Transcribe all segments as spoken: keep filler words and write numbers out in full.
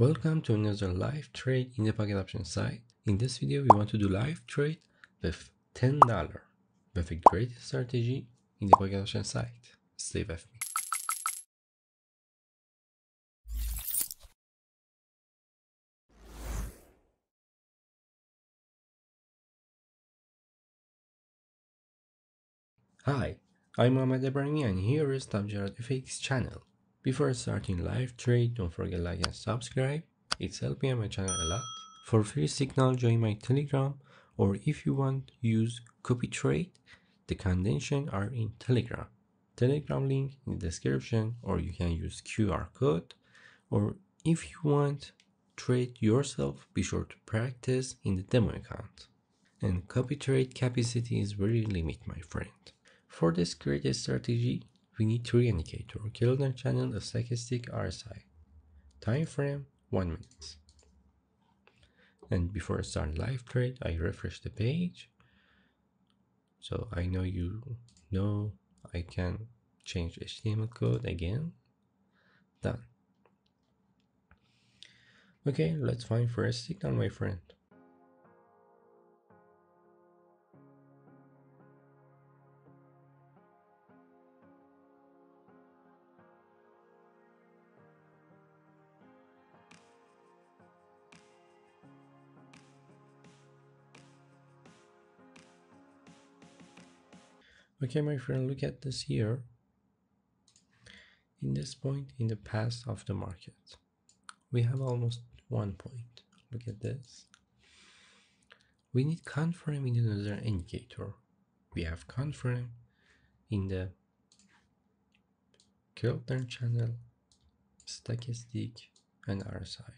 Welcome to another live trade in the Pocket Option site. In this video, we want to do live trade with ten dollars with a great strategy in the Pocket Option site. Stay with me. Hi, I'm Mohamed Abrahmi and here is Top TEJARAT F X channel. Before starting live trade, don't forget like and subscribe, it's helping my channel a lot. For free signal, join my Telegram, or if you want, use copy trade. The conditions are in Telegram. Telegram link in the description, or you can use Q R code. Or if you want, trade yourself, be sure to practice in the demo account. And copy trade capacity is very limited, my friend. For this creative strategy, we need three indicators: Keltner channel, the Stochastic R S I, time frame one minute. And before I start live trade, I refresh the page. So I know you know I can change H T M L code again. Done. Okay, let's find first signal, my friend. Okay, my friend, look at this here. In this point in the past of the market, we have almost one point. Look at this. We need confirm in another indicator. We have confirm in the Keltner channel, Stochastic, and R S I.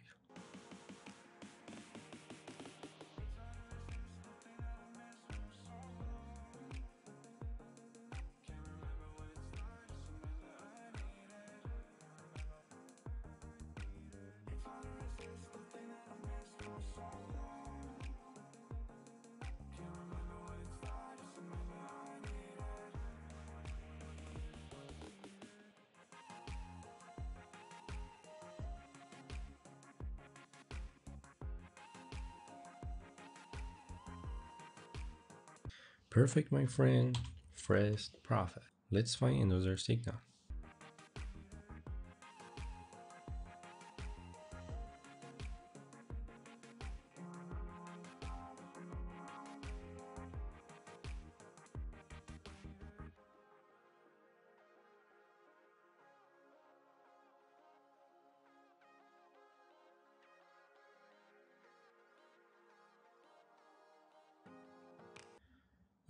Perfect, my friend. First profit. Let's find another signal.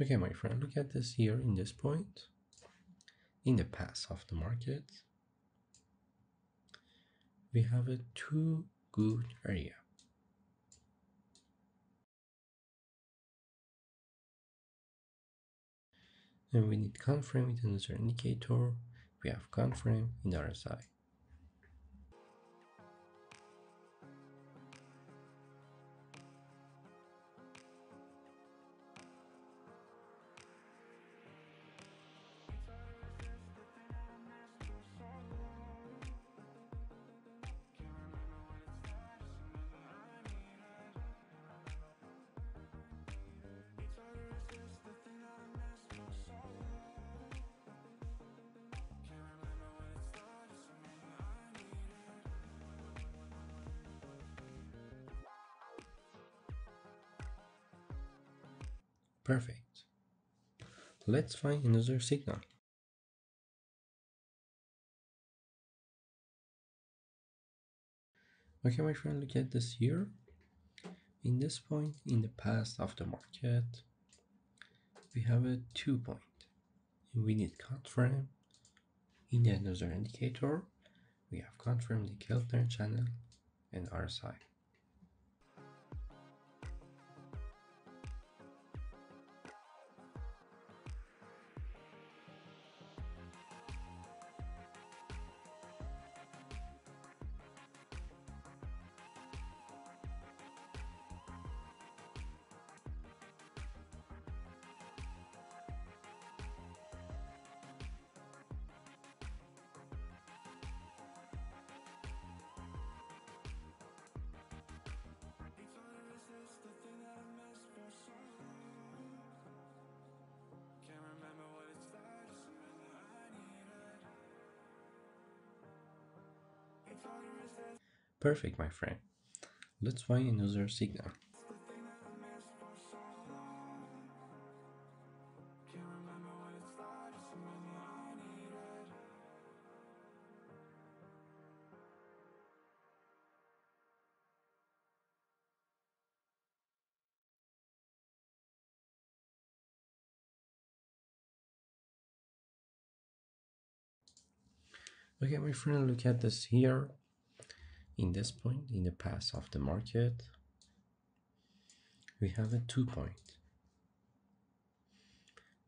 Okay, my friend, look at this here in this point, in the path of the market, we have a two good area. And we need confirm with another indicator. We have confirm in R S I. Perfect. Let's find another signal. Okay, my friend, look at this here. In this point, in the past of the market, we have a two point. We need confirm in another indicator. We have confirmed the Keltner channel and R S I. Perfect, my friend. Let's find another signal. Okay, my friend, look at this here. In this point, in the path of the market, we have a two point.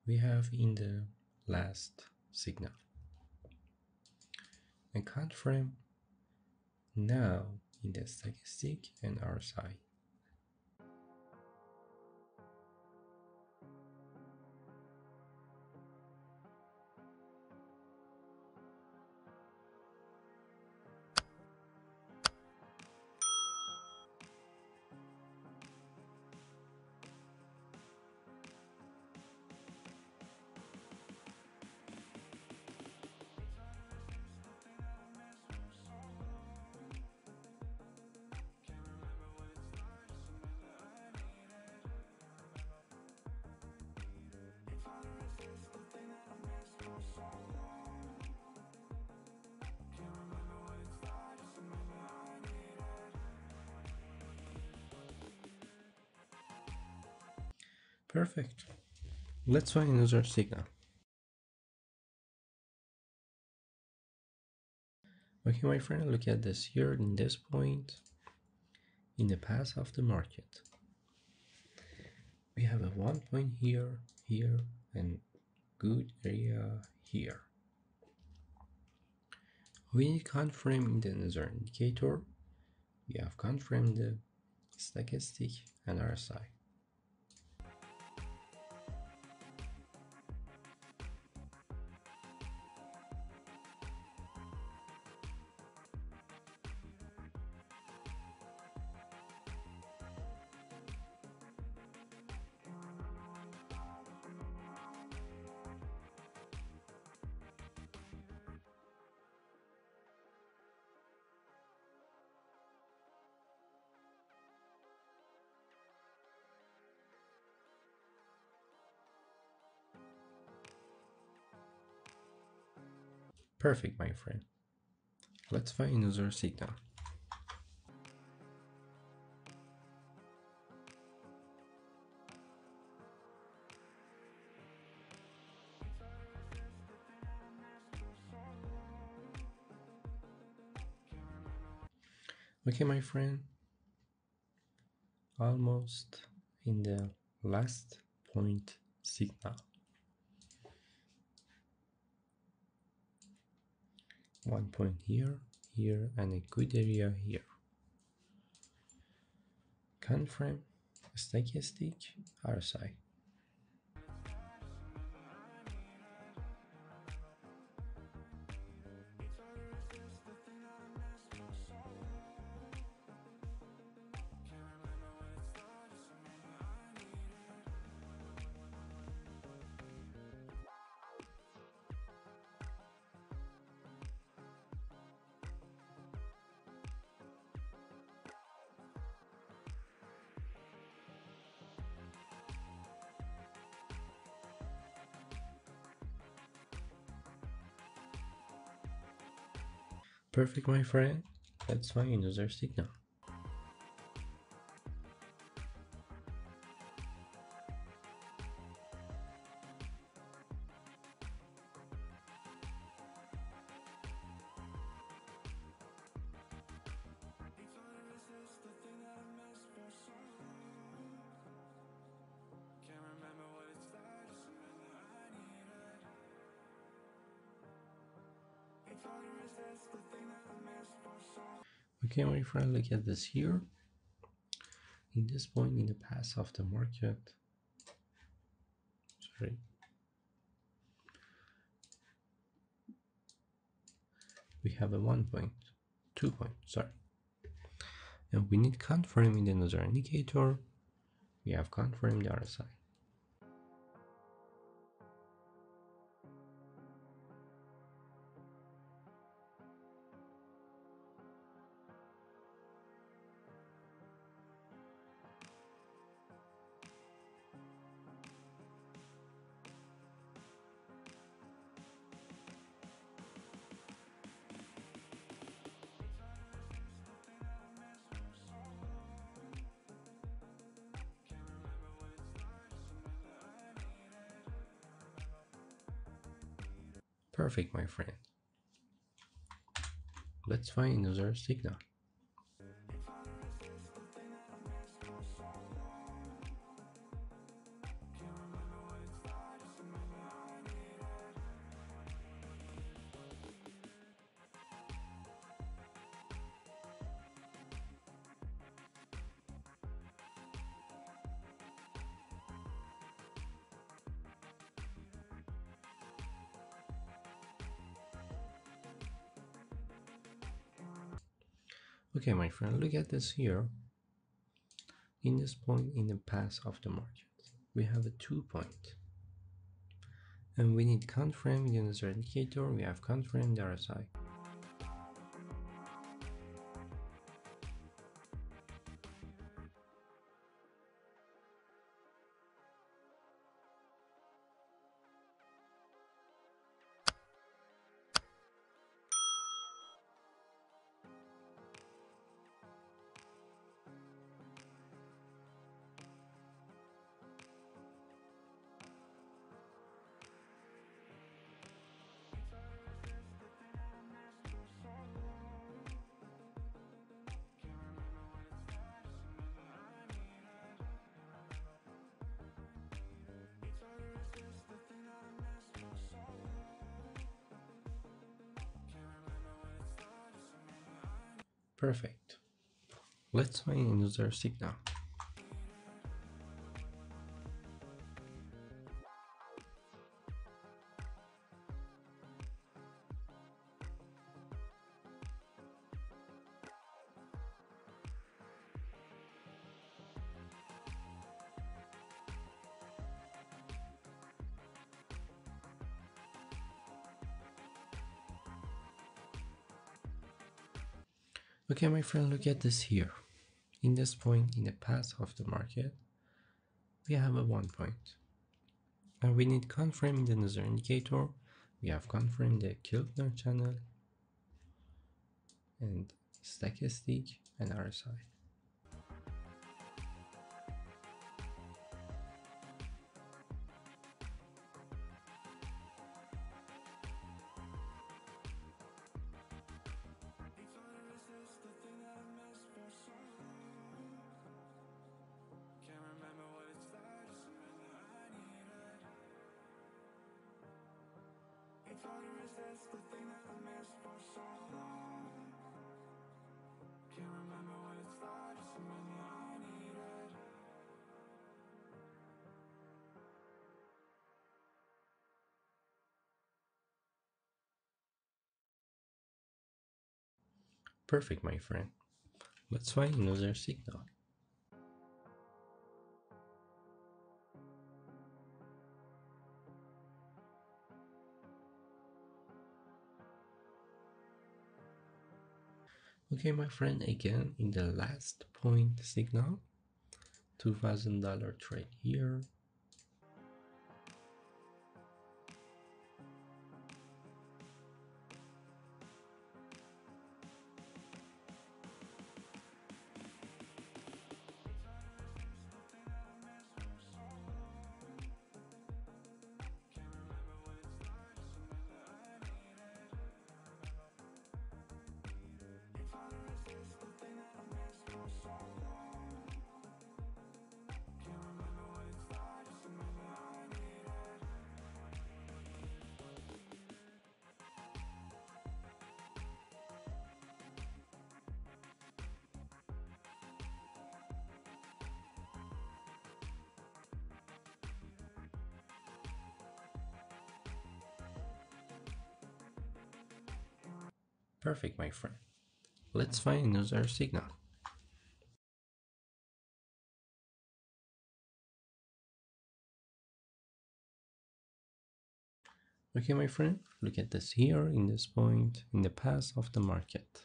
We have in the last signal a cut frame now in the stochastic and R S I. Perfect. Let's find another signal. Okay, my friend, look at this here in this point in the path of the market. We have a one point here, here, and good area here. We need confirm in the another indicator. We have confirmed the stochastic and R S I. Perfect, my friend. Let's find another signal. Okay, my friend. Almost in the last point signal. One point here, here, and a good area here. Confirm stochastic R S I. Perfect, my friend. Let's find another signal. Okay, my friend, look at this here. In this point, in the path of the market, sorry, we have a one point, two point, sorry, and we need confirm in another indicator. We have confirmed the R S I. Perfect, my friend. Let's find another signal. Okay, my friend, look at this here. In this point in the path of the market, we have a two point. And we need confirm in another indicator, we have confirmed R S I. Perfect. Let's find another signal. Okay, my friend, look at this here. In this point in the path of the market, we have a one point. And we need confirm in another indicator. We have confirmed the Keltner channel and stochastic and R S I. Perfect, my friend. Let's find another signal. Okay, my friend, again in the last point signal, two thousand dollar trade here. Perfect, my friend. Let's find another signal. Okay, my friend, look at this here in this point, in the path of the market.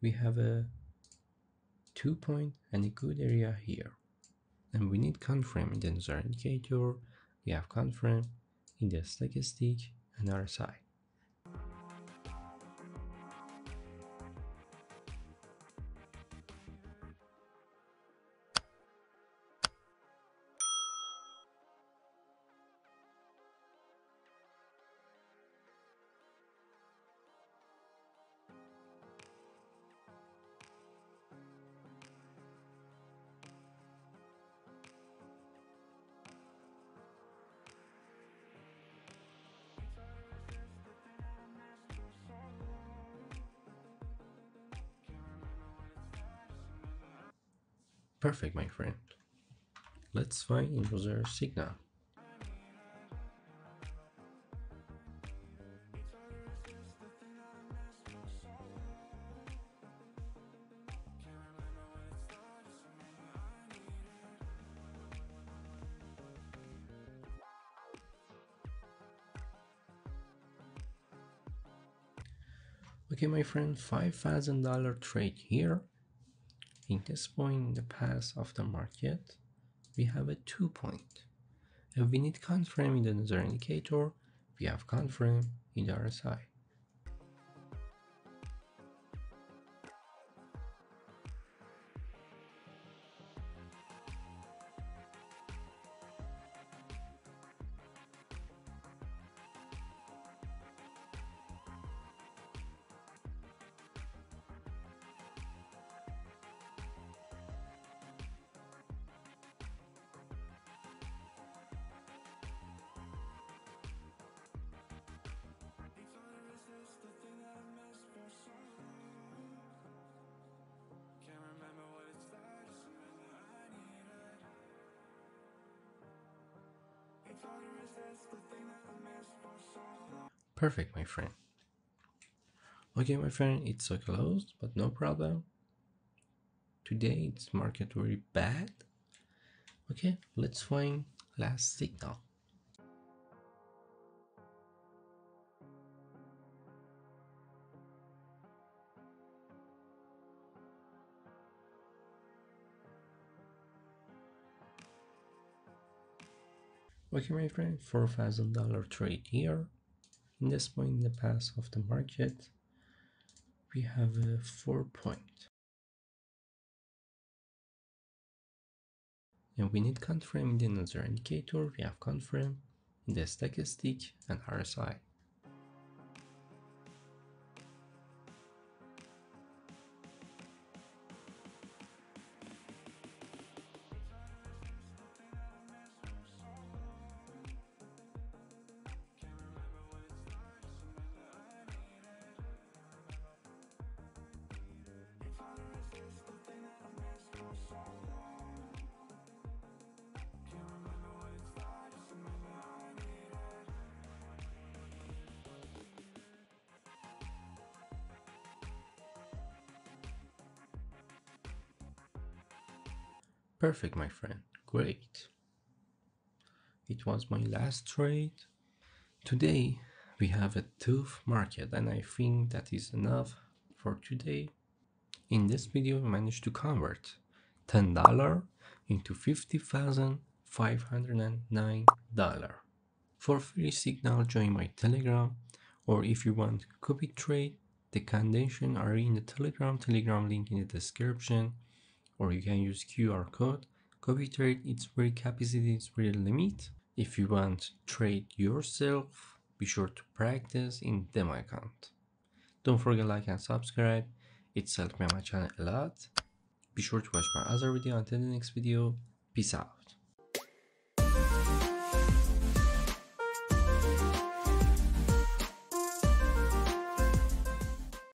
We have a two point and a good area here. And we need confirm in another indicator. We have confirm in the stochastic and R S I. Perfect, my friend. Let's find another signal. Okay, my friend, five thousand dollar trade here. In this point in the path of the market, we have a two point. If we need confirm in the another indicator, we have confirm in the R S I. Perfect, my friend. Okay, my friend, it's so closed, but no problem. Today it's market very bad. Okay, let's find last signal. Okay, my friend, four thousand dollar trade here. In this point in the path of the market, we have a four point. And we need confirm in the another indicator, we have confirm in the stochastic and R S I. Perfect, my friend. Great. It was my last trade. Today we have a tough market, and I think that is enough for today. In this video, we managed to convert ten dollars into fifty thousand five hundred nine dollars. For free signal, join my Telegram, or if you want Copic trade, the conditions are in the Telegram. Telegram link in the description. Or you can use Q R code. Copy trade, it's very capacity, it's very limit. If you want trade yourself, be sure to practice in demo account. Don't forget like and subscribe. It's helped me on my channel a lot. Be sure to watch my other video. Until the next video, peace out.